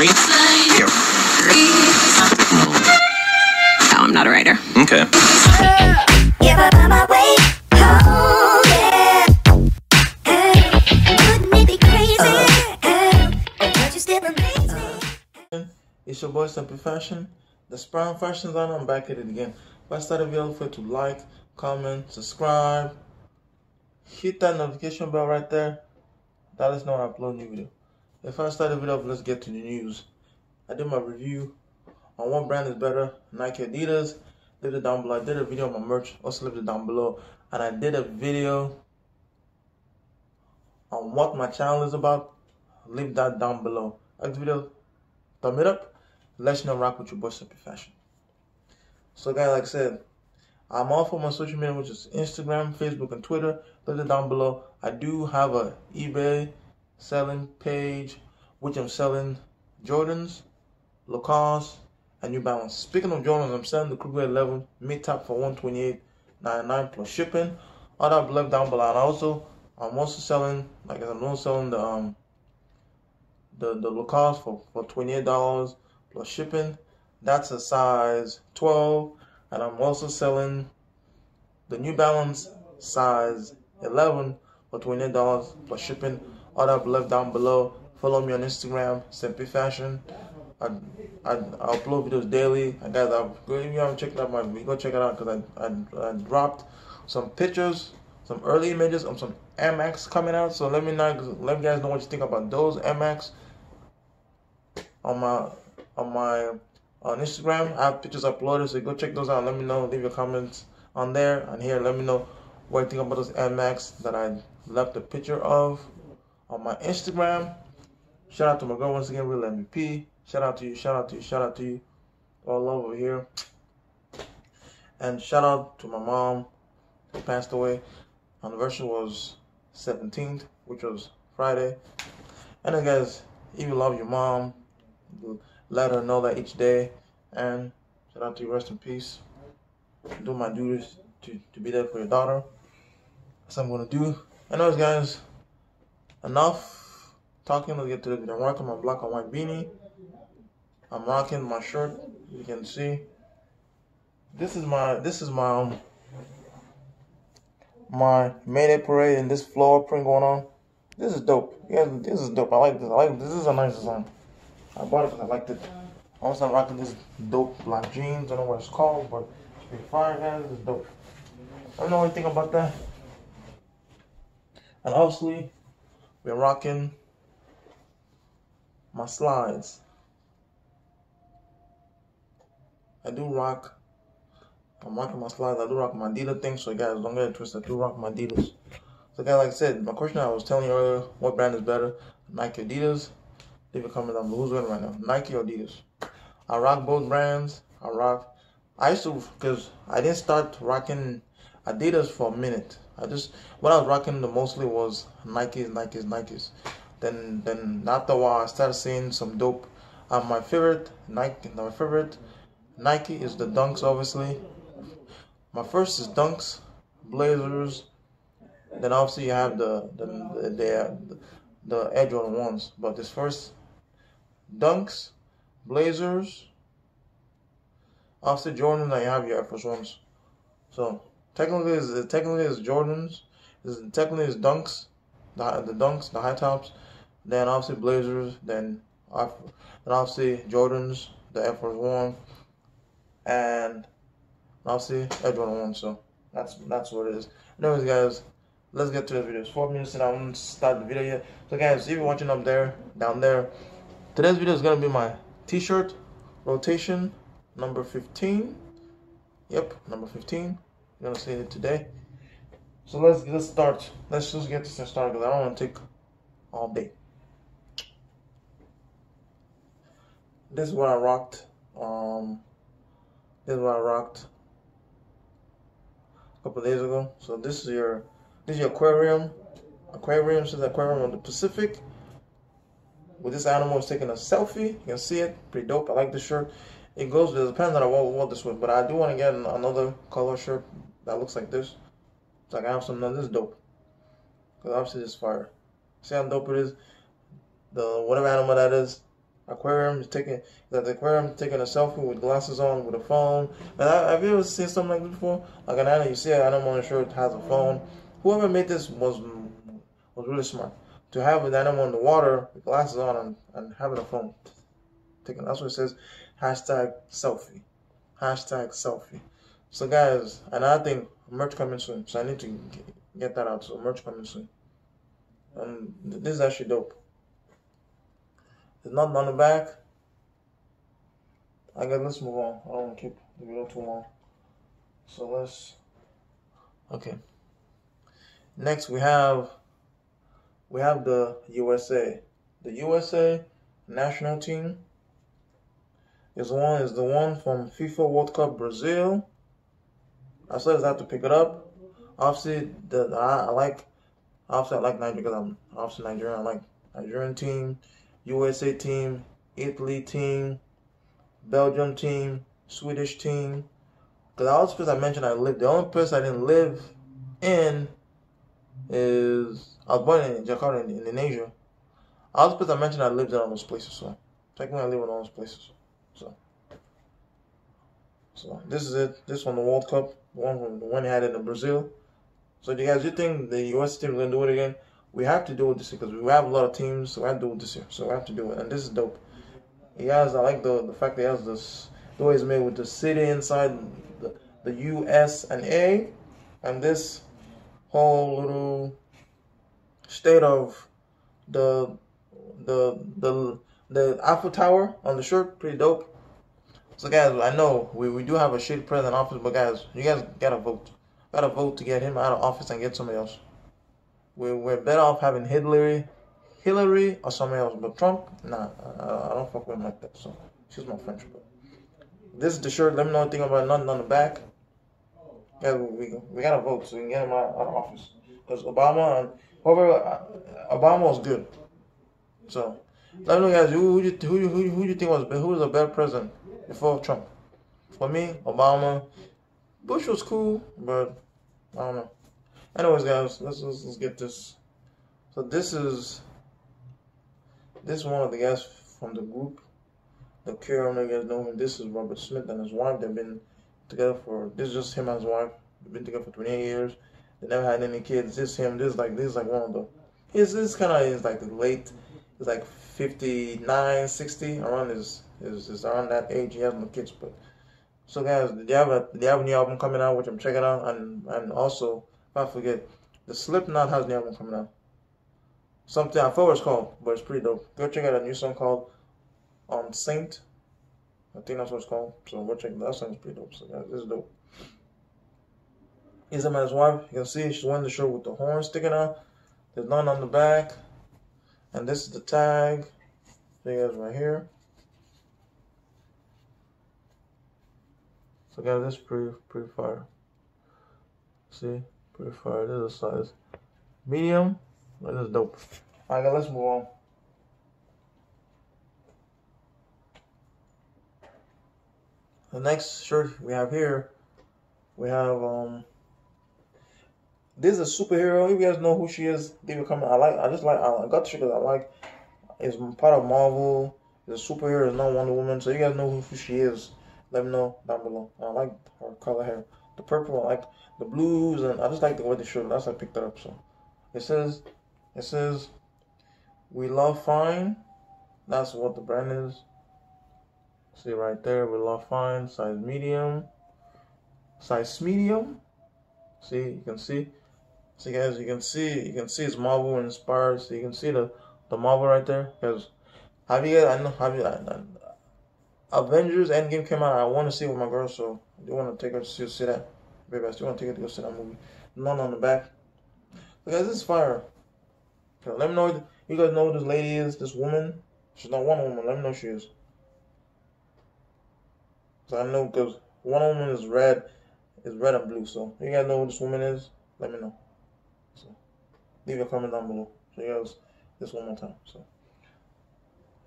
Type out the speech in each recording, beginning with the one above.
Three. Here. No, I'm not a writer. Okay. It's your boy SayntpFazhion, the Sprout Fashion Designer. I'm back at it again. But start the video, for you to like, comment, subscribe, hit that notification bell right there. That is not upload new video. If I start the video, let's get to the news. I did my review on One Brand Is Better, Nike, Adidas. Leave it down below. I did a video on my merch, also leave it down below. And I did a video on what my channel is about. Leave that down below. Next video, thumb it up. Let's not rock with your boy SayntpFazhion. So guys, like I said, I'm all for my social media, which is Instagram, Facebook, and Twitter. Leave it down below. I do have a eBay selling page, which I'm selling Jordans, Lacoste, and New Balance. Speaking of Jordans, I'm selling the Kruger 11 mid-top for $128.99 plus shipping. All that left down below. And also, I'm also selling, like I said, I'm also selling the Lacoste for $28. Plus shipping. That's a size 12, and I'm also selling the New Balance size 11 for $28 plus shipping. All that left down below. Follow me on Instagram, SayntpFazhion. I upload videos daily. I guys, if you haven't checked out my video, go check it out, because I dropped some pictures, some early images of some MX coming out. So let me guys know what you think about those MX on my. On Instagram. I have pictures uploaded, so go check those out. Let me know, leave your comments on there and here. Let me know what you think about those MX that I left a picture of on my Instagram. Shout out to my girl once again, Real MVP. Shout out to you, shout out to you, shout out to you all over here. And shout out to my mom who passed away. Anniversary was 17th, which was Friday. And then guys, if you love your mom, let her know that each day. And shout out to you, rest in peace. Do my duties to be there for your daughter. That's what I'm gonna do. Anyways guys, enough talking, let's get to the video. I'm rocking my black and white beanie. I'm rocking my shirt, you can see. This is my Mayday parade and this floral print going on. This is dope. Yeah, this is dope. I like this. This is a nice design. I bought it because I liked it. Also, I'm rocking this dope black jeans. I don't know what it's called, but it's pretty fire, guys. It's dope. I don't know anything about that. And obviously, we're rocking my slides. I'm rocking my slides. I do rock my dealer thing, so guys, don't get it twisted. I do rock my dealers. So guys, like I said, my question I was telling you earlier, what brand is better, Nike or Adidas? Leave a comment down below. Who's winning right now, Nike or Adidas? I rock both brands. I used to, because I didn't start rocking Adidas for a minute. What I was rocking the mostly was Nikes. Then after a while, I started seeing some dope. My favorite Nike is the Dunks, obviously. My first is Dunks, Blazers. Then obviously you have the Air Jordan ones, but this first. Dunks, Blazers, after Jordan, I have your Air Force ones. So technically it's Jordans, technically it's Dunks, the Dunks, the high tops, then obviously Blazers, then obviously Jordans, the Air Force one, and obviously Air Jordan one. So that's what it is. Anyways, guys, let's get to the video. It's 4 minutes and I won't start the video yet. So guys, if you're watching up there, down there. Today's video is going to be my t-shirt rotation number 15. Yep, number 15. You're going to see it today. So let's start. Let's just get this thing started, because I don't want to take all day. This is what I rocked. This is what I rocked a couple of days ago. So this is your aquarium. This is the aquarium on the Pacific. With this animal is taking a selfie. You can see it, pretty dope. I like this shirt. It goes with the pants that I wore this with, but I do want to get another color shirt that looks like this. So I can have something. This is dope. Because obviously this is fire. See how dope it is? The whatever animal that is, aquarium, taking a selfie with glasses on with a phone. And have you ever seen something like this before? Like an animal, you see an animal on the shore has a phone. Whoever made this was really smart. To have an animal in the water with glasses on and having a phone taken. That's what it says. Hashtag selfie. Hashtag selfie. So guys, another thing, merch coming soon. So I need to get that out. So merch coming soon. This is actually dope. There's nothing on the back. I guess let's move on. I don't want to keep the video too long. So let's. Okay. Next we have the USA. The USA national team is the one from FIFA World Cup Brazil. I still just have to pick it up. Obviously, I like Nigeria because I'm obviously Nigerian. I like Nigerian team, USA team, Italy team, Belgium team, Swedish team. Because all the place I mentioned I lived. The only place I didn't live in is I was born in Jakarta, in Indonesia. All the place I mentioned I lived in all those places. So technically I live in all those places. So this is it. This one, the World Cup, the one they had in Brazil. So do you guys, you think the U.S. team is gonna do it again? We have to do it this year because we have a lot of teams. So we have to do it this year. So we have to do it, and this is dope. You guys, I like the fact that it has this. The way it's made with the city inside, the U.S. and A, and this whole little state of the Eiffel Tower on the shirt. Pretty dope. So guys, I know we do have a shitty president in office, but guys, you guys gotta vote. Gotta vote to get him out of office and get somebody else. We're better off having Hillary or somebody else. But Trump, nah, I don't fuck with him like that. So excuse my French, but this is the shirt. Let me know anything about nothing on the back. Guys, we gotta vote so we can get him out of office. Cause Obama was good. So let me know, guys, who you think who was a better president? Before Trump. For me, Obama. Bush was cool, but I don't know. Anyways, guys, let's get this. So this is one of the guys from the group, The Cure. I don't know if you guys know him. This is Robert Smith and his wife. They've been together for, this is just him and his wife. They've been together for 28 years. They never had any kids. This is him. This is like one of the. This kind of is like the late. It's like 59, 60 around his. Is around that age. He has no kids, but so guys, they have a new album coming out, which I'm checking out, and also if I forget, the Slipknot has a new album coming out. Something I forgot what it's called, but it's pretty dope. Go check out a new song called Saint. I think that's what it's called. So go check that song. It's pretty dope. So guys, this is dope. He's him and his wife. You can see she's wearing the shirt with the horns sticking out. There's none on the back, and this is the tag. So you guys right here. So guys, this is pretty fire. See, pretty fire. This is a size medium. That is dope. Alright guys, let's move on. The next shirt we have here, we have this is a superhero. If you guys know who she is, leave a comment. I got the shirt because I like. It's part of Marvel. It's a superhero. It's not Wonder Woman. So you guys know who she is. Let me know down below. I like her color hair. The purple, I like the blues, and I just like the way they show. That's how I picked it up. So it says we love fine. That's what the brand is. See right there, we love fine, size medium. See, you can see. See guys, you can see it's Marvel inspired. So you can see the Marvel right there. Because Avengers Endgame came out. I want to see it with my girl, so I do want to take her to see that. Baby, I still want to take her to go see that movie. None on the back. But guys, this is fire. Okay, let me know. You guys know who this lady is, this woman. She's not Wonder Woman. Let me know who she is. So I know because Wonder Woman is red and blue. So you guys know who this woman is. Let me know. So leave a comment down below. So you guys, this one more time. So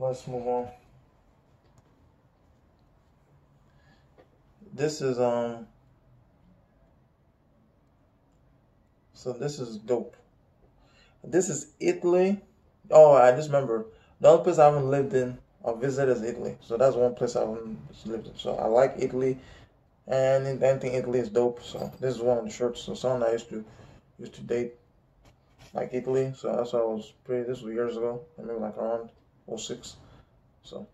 let's move on. This is so this is dope. This is Italy. Oh, I just remember the only place I haven't lived in or visited Italy. So that's one place I haven't lived in. So I like Italy, and I think Italy is dope. So this is one of the shirts. So someone I used to date, like Italy. So that's why I was pretty. This was years ago. I mean, like around 06. So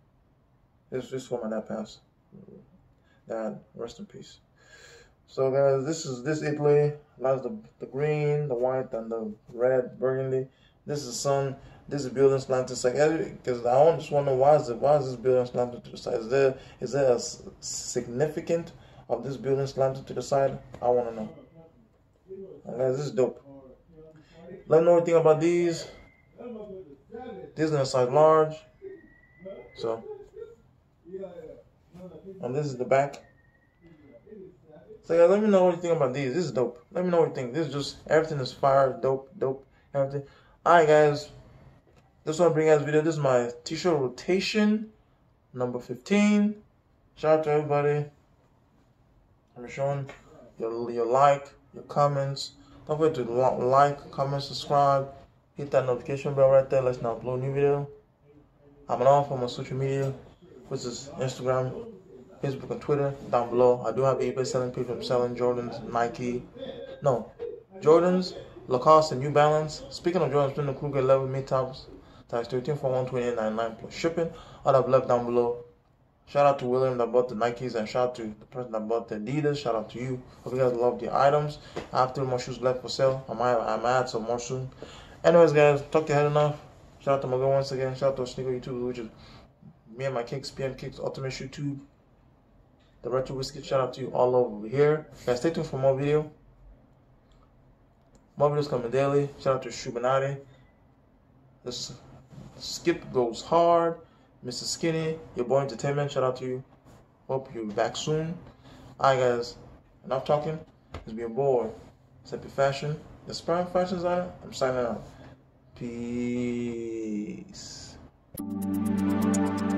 this woman that passed, Dad, rest in peace. So guys, this is Italy. That's the green, the white, and the red, burgundy. This is the sun. This is building slanted, because I just wonder why is this building slanted to the side? Is there a significant of this building slanted to the side? I want to know. And guys, this is dope. Let me know anything about these. These are size large. So, and this is the back. So guys, let me know what you think about these. This is dope. Let me know what you think. This is just, everything is fire, dope, everything. Alright guys, this is what I bring guys video. This is my t-shirt rotation, number 15. Shout out to everybody. I'm showing your like, your comments. Don't forget to like, comment, subscribe. Hit that notification bell right there. Let's not blow a new video. I'm on all from my social media, which is Instagram, Facebook, and Twitter down below. I do have eBay selling people. I'm selling Jordans, Nike. No, Jordans, Lacoste, and New Balance. Speaking of Jordans, the Kruger 11 mid-tops, tax 13 for $128.99 plus shipping. All I've left down below. Shout out to William that bought the Nikes, and shout out to the person that bought the Adidas. Shout out to you. Hope you guys love the items. I have 3 more shoes left for sale. I might add some more soon. Anyways, guys, talk your head enough. Shout out to my girl once again. Shout out to Sneaker YouTube, which is me and my kicks, PM Kicks, Ultimate YouTube. The Retro Whiskey, shout out to you all over here. Guys, stay tuned for more video. More videos coming daily. Shout out to Shubinati. This Skip Goes Hard. Mr. Skinny, your boy Entertainment, shout out to you. Hope you're back soon. Alright guys, enough talking. It's been your boy, SayntpFazhion, inspiring fashion designer. I'm signing out. Peace.